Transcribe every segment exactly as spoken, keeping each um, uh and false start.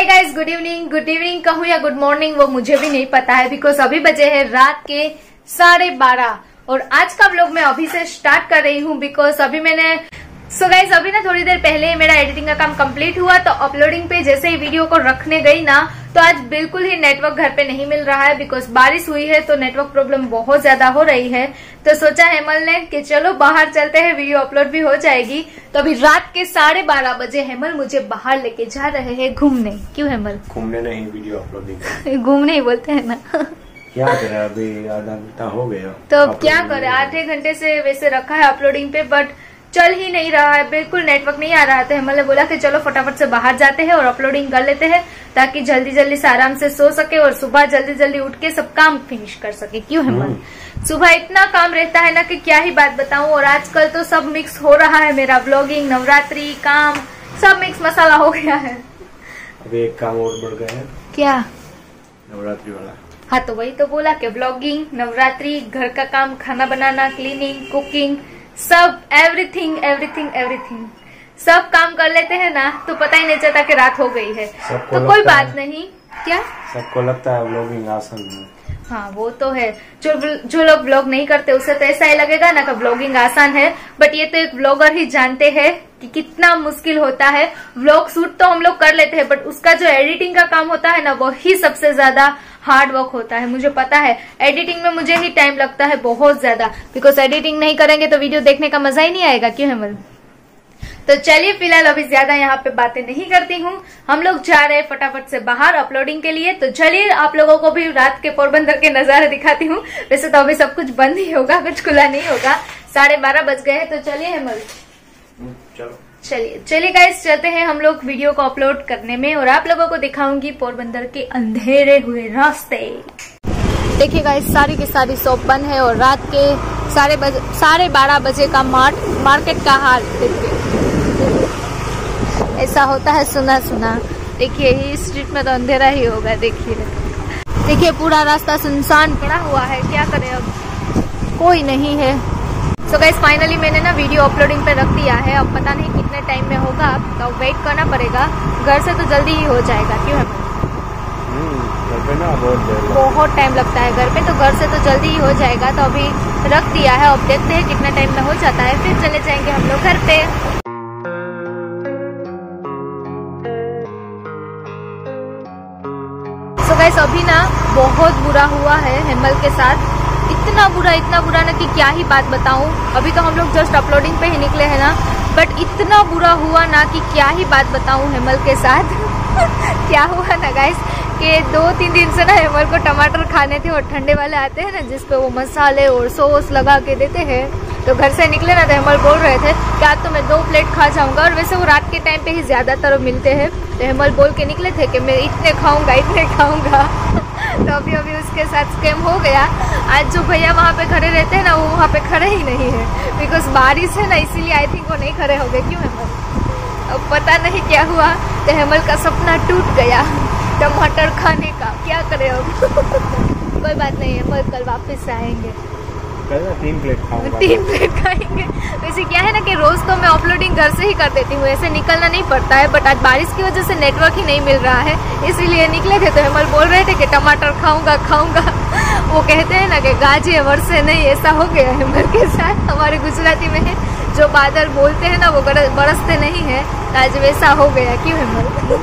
हे guys good evening good evening कहूँ या good morning वो मुझे भी नहीं पता है बिकॉज अभी बजे हैं रात के साढ़े बारह। और आज का व्लॉग मैं अभी से स्टार्ट कर रही हूँ बिकॉज अभी मैंने सो so गाइज अभी ना थोड़ी देर पहले मेरा एडिटिंग का काम कंप्लीट हुआ। तो अपलोडिंग पे जैसे ही वीडियो को रखने गई ना तो आज बिल्कुल ही नेटवर्क घर पे नहीं मिल रहा है बिकॉज बारिश हुई है तो नेटवर्क प्रॉब्लम बहुत ज्यादा हो रही है। तो सोचा हेमल ने कि चलो बाहर चलते हैं, वीडियो अपलोड भी हो जाएगी। तो अभी रात के साढ़े बारह बजे हेमल मुझे बाहर लेके जा रहे हैं घूमने। क्यों हेमल? घूमने नहीं, वीडियो अपलोडिंग। घूमने ही बोलते है ना। क्या करे, अभी आधा घंटा हो गया तो क्या करे, आधे घंटे से वैसे रखा है अपलोडिंग पे बट चल ही नहीं रहा है, बिल्कुल नेटवर्क नहीं आ रहा था। हेमल ने बोला कि चलो फटाफट से बाहर जाते हैं और अपलोडिंग कर लेते हैं ताकि जल्दी जल्दी से आराम से सो सके और सुबह जल्दी जल्दी उठ के सब काम फिनिश कर सके। क्यों हेमल? सुबह इतना काम रहता है ना कि क्या ही बात बताऊं। और आजकल तो सब मिक्स हो रहा है, मेरा व्लॉगिंग, नवरात्रि, काम, सब मिक्स मसाला हो गया है। अब एक काम और बढ़ गया है। क्या? नवरात्रि वाला। हाँ तो वही तो बोला कि व्लॉगिंग, नवरात्रि, घर का काम, खाना बनाना, क्लीनिंग, कुकिंग, सब एवरीथिंग एवरीथिंग एवरीथिंग सब काम कर लेते हैं ना तो पता ही नहीं चलता कि रात हो गई है। तो कोई बात नहीं। क्या सबको लगता है व्लॉगिंग आसान है? हाँ वो तो है, जो जो लोग व्लॉग नहीं करते उसे तो ऐसा ही लगेगा ना कि व्लॉगिंग आसान है बट ये तो एक व्लॉगर ही जानते हैं कि कितना मुश्किल होता है। व्लॉग शूट तो हम लोग कर लेते हैं बट उसका जो एडिटिंग का काम होता है ना वही सबसे ज्यादा हार्ड वर्क होता है। मुझे पता है एडिटिंग में मुझे ही टाइम लगता है बहुत ज्यादा बिकॉज एडिटिंग नहीं करेंगे तो वीडियो देखने का मजा ही नहीं आएगा। क्यों हेमल? तो चलिए फिलहाल अभी ज्यादा यहाँ पे बातें नहीं करती हूँ, हम लोग जा रहे हैं फटाफट से बाहर अपलोडिंग के लिए। तो चलिए आप लोगों को भी रात के पोरबंदर के नजारे दिखाती हूँ। वैसे तो अभी सब कुछ बंद ही होगा, कुछ खुला नहीं होगा। साढ़े बारह बज गए हैं तो चलिए हेमल चलो चलिए चलिए गाइस चलते हैं हम लोग वीडियो को अपलोड करने में और आप लोगों को दिखाऊंगी पोरबंदर के अंधेरे हुए रास्ते। देखिए गाइस सारी की सारी शॉप बंद है और रात के साढ़े साढ़े बारह बजे का मार्केट का हाल देखिए, ऐसा होता है सुना सुना। देखिए इस स्ट्रीट में तो अंधेरा ही होगा। देखिए देखिए पूरा रास्ता सुनसान पड़ा हुआ है, क्या करें, अब कोई नहीं है। सो गाइस फाइनली मैंने ना वीडियो अपलोडिंग पे रख दिया है, अब पता नहीं कितने टाइम में होगा, अब तो वेट करना पड़ेगा। घर से तो जल्दी ही हो जाएगा। क्यों है? घर पे ना बहुत बहुत टाइम लगता है घर पे, तो घर से तो जल्दी ही हो जाएगा। तो अभी रख दिया है, अब देखते हैं कितना टाइम में हो जाता है, फिर चले जाएंगे हम लोग घर पे। सो गाइस अभी ना बहुत बुरा हुआ है हेमल के साथ, इतना बुरा इतना बुरा ना कि क्या ही बात बताऊं। अभी तो हम लोग जस्ट अपलोडिंग पे ही निकले हैं ना बट इतना बुरा हुआ ना कि क्या ही बात बताऊं हेमल के साथ। क्या हुआ ना गाइस कि दो तीन दिन से ना हेमल को टमाटर खाने थे और ठंडे वाले आते हैं ना जिसपे वो मसाले और सॉस लगा के देते हैं। तो घर से निकले ना तो हेमल बोल रहे थे कि आज तो मैं दो प्लेट खा जाऊंगा। और वैसे वो रात के टाइम पे ही ज़्यादातर मिलते हैं तो हेमल बोल के निकले थे कि मैं इतने खाऊंगा इतने खाऊंगा। तो अभी अभी उसके साथ स्कैम हो गया। आज जो भैया वहाँ पे खड़े रहते हैं ना वो वहाँ पे खड़े ही नहीं है बिकॉज बारिश है ना, इसीलिए आई थिंक वो नहीं खड़े हो गए। क्यों हेमल? अब पता नहीं क्या हुआ तो हेमल का सपना टूट गया टमाटर खाने का, क्या करे अब। कोई बात नहीं, हेमल कल वापस आएंगे, तीन प्लेट खाऊंगा, तीन प्लेट खाएंगे। वैसे क्या है ना कि रोज तो मैं अपलोडिंग घर से ही कर देती हूँ, ऐसे निकलना नहीं पड़ता है बट आज बारिश की वजह से नेटवर्क ही नहीं मिल रहा है इसीलिए निकले थे। तो हेमल बोल रहे थे कि टमाटर खाऊंगा खाऊंगा। वो कहते हैं ना कि गाजे वर्षे नहीं, ऐसा हो गया हेमल के साथ। हमारे गुजराती में जो बादल बोलते हैं ना वो बरसते नहीं है, आज वैसा हो गया। क्यों हेमल?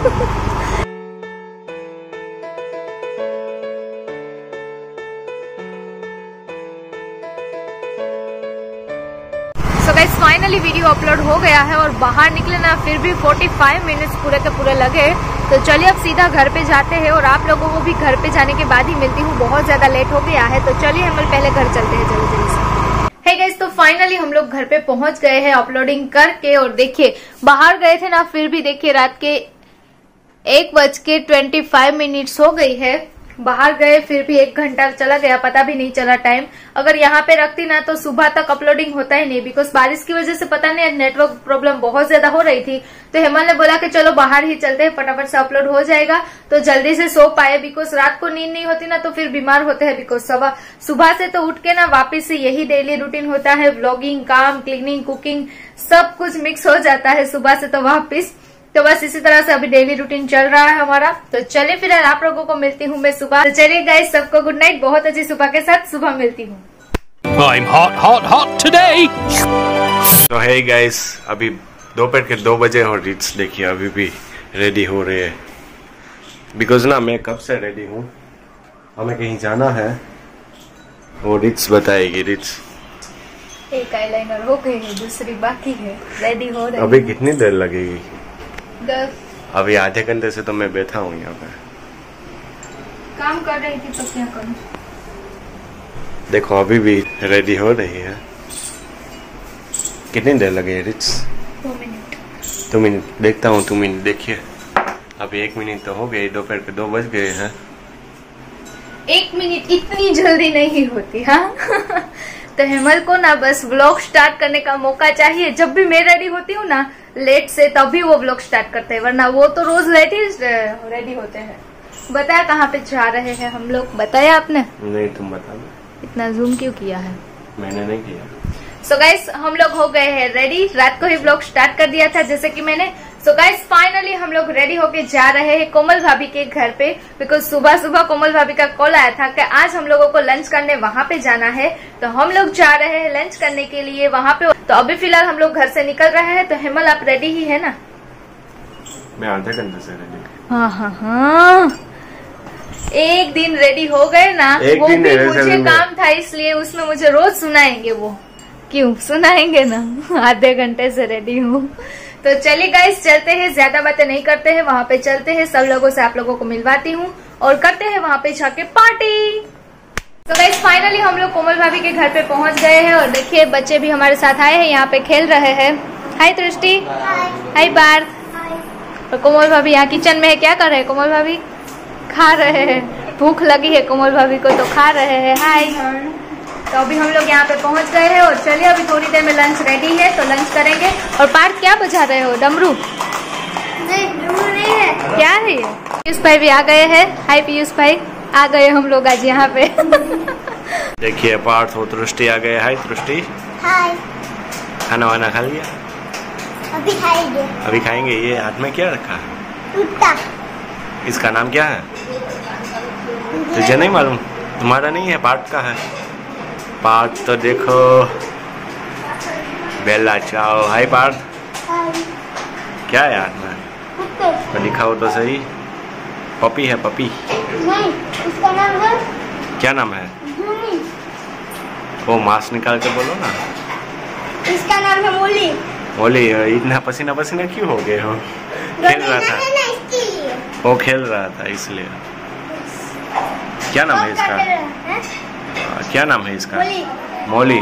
फाइनली वीडियो अपलोड हो गया है और बाहर निकले ना फिर भी पैंतालीस मिनट्स पूरे के पूरे लगे। तो चलिए अब सीधा घर पे जाते हैं और आप लोगों को भी घर पे जाने के बाद ही मिलती हूँ, बहुत ज्यादा लेट हो गया है। तो चलिए हेमल पहले घर चलते हैं जल्दी जल्दी से। हे गाइस तो फाइनली हम लोग घर पे पहुंच गए हैं अपलोडिंग करके। और देखिये बाहर गए थे ना फिर भी देखिये रात के एक बज के ट्वेंटी फाइव मिनट्स हो गई है, बाहर गए फिर भी एक घंटा चला गया, पता भी नहीं चला टाइम। अगर यहाँ पे रखती ना तो सुबह तक अपलोडिंग होता ही नहीं बिकॉज बारिश की वजह से पता नहीं नेटवर्क प्रॉब्लम बहुत ज्यादा हो रही थी। तो हेमल ने बोला कि चलो बाहर ही चलते हैं, फटाफट से अपलोड हो जाएगा तो जल्दी से सो पाए बिकॉज रात को नींद नहीं होती ना तो फिर बीमार होते हैं। बिकॉज सुबह सुबह से तो उठ के ना वापिस से यही डेली रूटीन होता है, व्लॉगिंग, काम, क्लीनिंग, कुकिंग, सब कुछ मिक्स हो जाता है सुबह से तो वापिस। तो बस इसी तरह से अभी डेली रूटीन चल रहा है हमारा। तो चले फिर आप लोगों को मिलती हूँ मैं सुबह। तो चलिए गाइस सबको गुड नाइट, बहुत अच्छी सुबह के साथ सुबह मिलती हूँ। तो hey guys, अभी दोपहर के दो बजे और रीट्स देखिए अभी भी रेडी हो रहे है, बिकॉज ना मैं कब से रेडी हूँ, हमें कहीं जाना है, वो रीट्स बताएगी। रीट्स एक आईलाइनर हो गई है, दूसरी बाकी है, रेडी हो रही है। अभी कितनी देर लगेगी? दस। अभी आधे घंटे से तो मैं बैठा हूँ यहाँ पे, काम कर रही थी तो क्या करूँ। देखो अभी भी रेडी हो रही है। कितनी देर लगे रिच? दो मिनट। दो मिनट देखता हूँ, दो मिनट देखिए अभी एक मिनट तो हो गई, दोपहर के दो बज गए हैं। एक मिनट इतनी जल्दी नहीं होती हाँ। तो हेमल को ना बस व्लॉग स्टार्ट करने का मौका चाहिए, जब भी मैं रेडी होती हूँ ना लेट से तभी वो व्लॉग स्टार्ट करते हैं, वरना वो तो रोज लेट ही रेडी होते हैं। बताया कहाँ पे जा रहे हैं हम लोग? बताया आपने? नहीं तुम बताओ। इतना जूम क्यों किया है? मैंने नहीं किया। सो so गाइस हम लोग हो गए हैं रेडी, रात को ही व्लॉग स्टार्ट कर दिया था जैसे कि मैंने। सो गाइस फाइनली हम लोग रेडी होके जा रहे हैं कोमल भाभी के घर पे, बिकॉज सुबह सुबह कोमल भाभी का कॉल आया था कि आज हम लोगों को लंच करने वहाँ पे जाना है, तो हम लोग जा रहे हैं लंच करने के लिए वहाँ पे। तो अभी फिलहाल हम लोग घर से निकल रहे हैं। तो हेमल आप रेडी ही है ना? मैं आधे घंटे से रेडी। हाँ हाँ हाँ एक दिन रेडी हो गए ना, वो भी मुझे काम था इसलिए, उसमें मुझे रोज सुनाएंगे वो, क्यों सुनाएंगे ना, आधे घंटे से रेडी हूँ। तो चलिए गाइस चलते हैं, ज्यादा बातें नहीं करते हैं, वहाँ पे चलते हैं, सब लोगों से आप लोगों को मिलवाती हूँ और करते हैं वहाँ पे जाके पार्टी। तो गाइस फाइनली हम लोग कोमल भाभी के घर पे पहुँच गए हैं और देखिए बच्चे भी हमारे साथ आए हैं, यहाँ पे खेल रहे हैं। हाय दृष्टि, हाय पार्थ। और कोमल भाभी यहाँ किचन में है, क्या कर रहे हैं कोमल भाभी? खा रहे हैं, भूख लगी है कोमल भाभी को तो खा रहे हैं। हाय। तो अभी हम लोग यहाँ पे पहुँच गए हैं और चलिए अभी थोड़ी देर में लंच रेडी है तो लंच करेंगे। और पार्थ क्या बजा रहे हो? डमरू? नहीं डमरू नहीं है, क्या है? पीयूष भाई भी आ गए हैं। हाय पीयूष भाई, आ गए हम लोग आज यहाँ पे। देखिए पार्थ और दृष्टि आ गए। हाय दृष्टि। हाय। खाना वाना खा लिया? अभी खाएंगे। अभी खाएंगे। ये हाथ में क्या रखा है? इसका नाम क्या है? तुझे नहीं मालूम? तुम्हारा नहीं है, पार्थ का है। पार्थ तो देखो बेला चाओ। हाय पार्थ। क्या है यार मैं दिखाओ तो सही, पपी है? पपी नहीं, उसका नाम है, क्या नाम है वो? मास्क निकाल के बोलो ना। इसका नाम है मोली। मोली। इतना पसीना पसीना क्यों हो गए हो? खेल रहा था वो, खेल रहा था इसलिए। क्या नाम है इसका? आ, क्या नाम है इसका? मौली।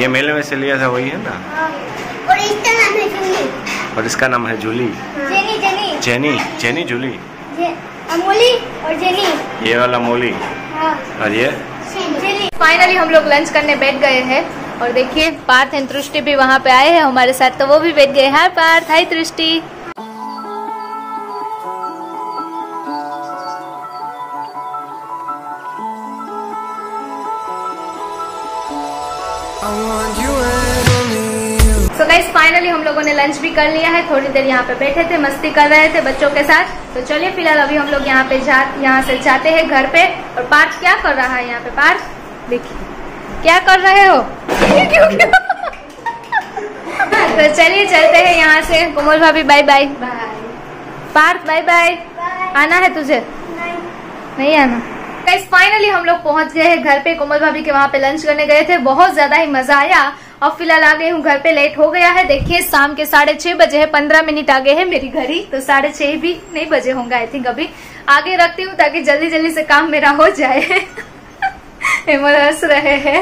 ये मेले में से लिया था वही है ना। और इसका नाम है जूली। और इसका नाम है Julie. Jenny Jenny Jenny Jenny Julie J, Molly और जेनी, ये वाला मौली और ये जेनी। फाइनली हम लोग लंच करने बैठ गए हैं और देखिए पार्थ एंड दृष्टि भी वहाँ पे आए हैं हमारे साथ, तो वो भी बैठ गए। हाय पार्थ। हाय दृष्टि। So guys फाइनली हम लोगों ने लंच भी कर लिया है, थोड़ी देर यहाँ पे बैठे थे, मस्ती कर रहे थे बच्चों के साथ। तो चलिए फिलहाल अभी हम लोग यहाँ पे जा यहाँ से जाते हैं घर पे। और पार्थ क्या कर रहा है यहाँ पे? पार्थ देखिए क्या कर रहे हो? क्यों क्यों? तो चलिए चलते हैं यहाँ से। कोमल भाभी bye bye. Parth bye bye. आना है तुझे? नहीं, नहीं आना। गाइस फाइनली हम लोग पहुंच गए हैं घर पे, कोमल भाभी के वहाँ पे लंच करने गए थे, बहुत ज्यादा ही मजा आया। अब फिलहाल आ गई हूँ घर पे, लेट हो गया है। देखिए शाम के साढ़े छह बजे है, पंद्रह मिनट आगे है मेरी घड़ी, तो साढ़े छह भी नहीं बजे होंगे आई थिंक, अभी आगे रखती हूँ ताकि जल्दी जल्दी से काम मेरा हो जाए। हेमल हंस रहे हैं,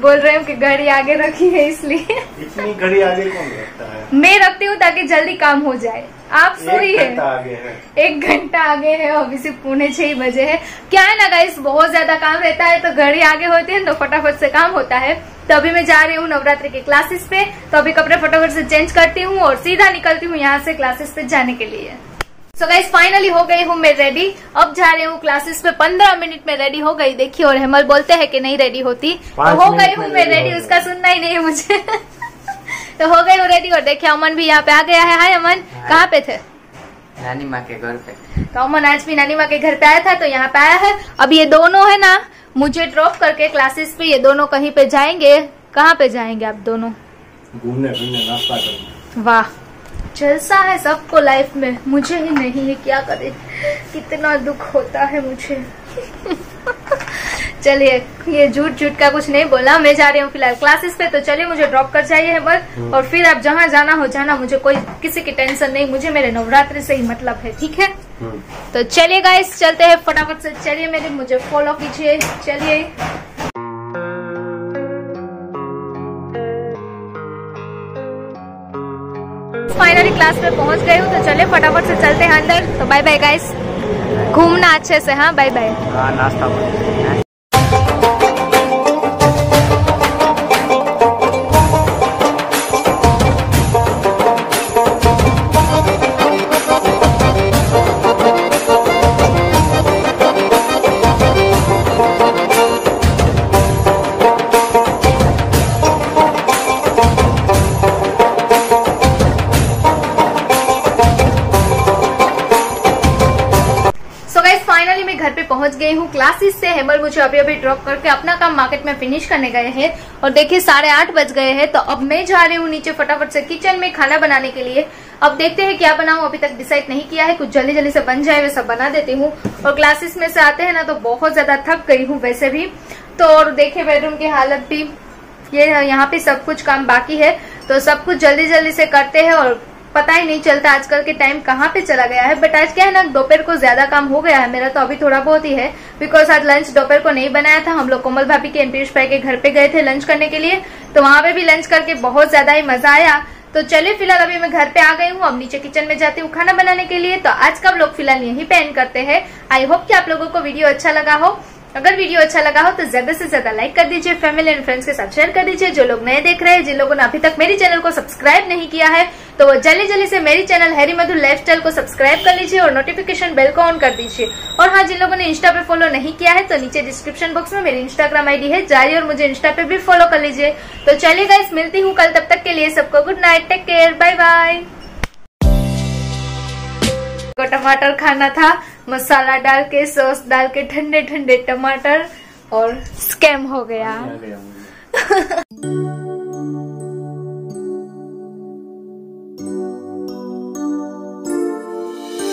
बोल रहे हूँ कि घड़ी आगे रखी है इसलिए। इतनी घड़ी आगे कौन रखता है? मैं रखती हूँ ताकि जल्दी काम हो जाए। आप सोई है, एक घंटा आगे है, अभी सिर्फ पौने छह बजे है। क्या है ना गाइस बहुत ज्यादा काम रहता है तो घड़ी आगे होती है तो फटाफट से काम होता है। तो अभी मैं जा रही हूँ नवरात्रि के क्लासेस पे, तो अभी कपड़े फटाफट से चेंज करती हूँ और सीधा निकलती हूँ यहाँ से क्लासेस पे जाने के लिए। सो गाइस फाइनली हो गई हूँ मैं रेडी, अब जा रही हूँ क्लासेस पे, पंद्रह मिनट में रेडी हो गई। देखिए और हेमल बोलते हैं कि नहीं रेडी होती, तो हो गई हूँ मैं रेडी, उसका सुनना ही नहीं है मुझे। तो हो गई हूँ रेडी और देखिए अमन भी यहाँ पे आ गया है। हाय अमन। कहाँ पे थे? नानी माँ के घर पे। तो अमन आज भी नानी माँ के घर पे आया था, तो यहाँ पे आया है। अब ये दोनों है ना मुझे ड्रॉप करके क्लासेस पे, ये दोनों कहीं पे जाएंगे। कहाँ पे जाएंगे आप दोनों? घूमने फिरने, नाश्ता करने। वाह जलसा है सबको लाइफ में, मुझे ही नहीं है, क्या करे, कितना दुख होता है मुझे। चलिए ये झूठ झूठ का कुछ नहीं बोला, मैं जा रही हूँ फिलहाल क्लासेस पे। तो चलिए मुझे ड्रॉप कर जाइए हेमल, और फिर आप जहाँ जाना हो जाना, मुझे कोई किसी की टेंशन नहीं, मुझे मेरे नवरात्रि से ही मतलब है, ठीक है। तो चलिए गाइस चलते हैं फटाफट से, चलिए मेरे मुझे फॉलो कीजिए, चलिए। फाइनली क्लास में पहुँच गई हूँ, तो चलिए फटाफट से चलते हैं अंदर। तो बाय बाय गाइस, घूमना अच्छे से। हाँ बाय बाय। नाश्ता पहुंच गई हूँ क्लासेस से। हेमल मुझे अभी अभी ड्रॉप करके अपना काम मार्केट में फिनिश करने गए हैं, और देखिए साढ़े आठ बज गए हैं। तो अब मैं जा रही हूँ नीचे फटाफट से किचन में खाना बनाने के लिए। अब देखते हैं क्या बनाऊँ, अभी तक डिसाइड नहीं किया है, कुछ जल्दी जल्दी से बन जाए वैसा बना देती हूँ। और क्लासेस में से आते हैं ना तो बहुत ज्यादा थक गई हूँ वैसे भी तो। और देखिये बेडरूम की हालत भी, ये यहाँ पे सब कुछ काम बाकी है, तो सब कुछ जल्दी जल्दी से करते हैं और पता ही नहीं चलता आजकल के टाइम कहाँ पे चला गया है। बट आज क्या है ना दोपहर को ज्यादा काम हो गया है मेरा, तो अभी थोड़ा बहुत ही है, बिकॉज आज लंच दोपहर को नहीं बनाया था। हम लोग कोमल भाभी के पीयूष भाई के घर पे गए थे लंच करने के लिए, तो वहां पे भी लंच करके बहुत ज्यादा ही मजा आया। तो चलिए फिलहाल अभी मैं घर पे आ गई हूँ, अब नीचे किचन में जाती हूँ खाना बनाने के लिए। तो आज का व्लॉग फिलहाल यही पे एंड करते हैं। आई होप कि आप लोगों को वीडियो अच्छा लगा हो। अगर वीडियो अच्छा लगा हो तो ज्यादा से ज्यादा लाइक कर दीजिए, फैमिली एंड फ्रेंड्स के साथ शेयर कर दीजिए। जो लोग नए देख रहे हैं, जिन लोगों ने अभी तक मेरे चैनल को सब्सक्राइब नहीं किया है, तो वो जल्दी जल्दी से मेरी चैनल हरिमधुली लाइफस्टाइल को सब्सक्राइब कर लीजिए और नोटिफिकेशन बेल को ऑन कर दीजिए। और हाँ, जिन लोगों ने इंस्टा पे फॉलो नहीं किया है तो नीचे डिस्क्रिप्शन बॉक्स में मेरी इंस्टाग्राम आईडी है, जाइए और मुझे इंस्टा पे भी फॉलो कर लीजिए। तो चलिए गाइस मिलती हूँ कल, तब तक के लिए सबको good night, take care, bye bye. टमाटर खाना था, मसाला डाल के सॉस डाल के ठंडे ठंडे टमाटर, और स्कैम हो गया।